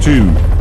3, 2